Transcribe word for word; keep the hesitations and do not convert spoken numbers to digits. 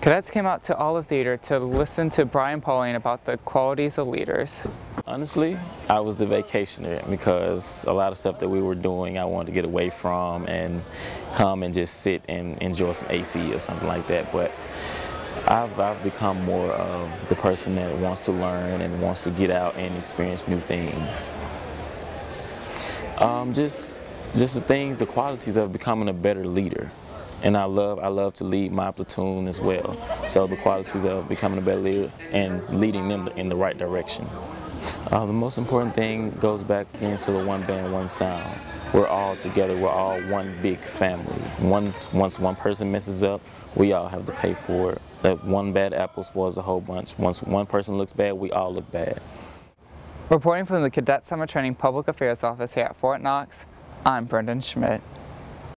Cadets came out to Olive Theater to listen to Brian Pauling about the qualities of leaders. Honestly, I was the vacationer because a lot of stuff that we were doing I wanted to get away from and come and just sit and enjoy some A C or something like that. But I've, I've become more of the person that wants to learn and wants to get out and experience new things. Um, just, just the things, the qualities of becoming a better leader. And I love, I love to lead my platoon as well. So the qualities of becoming a better leader and leading them in the right direction. Uh, the most important thing goes back into the one band, one sound. We're all together. We're all one big family. One, once one person messes up, we all have to pay for it. That one bad apple spoils a whole bunch. Once one person looks bad, we all look bad. Reporting from the Cadet Summer Training Public Affairs Office here at Fort Knox, I'm Brendan Schmidt.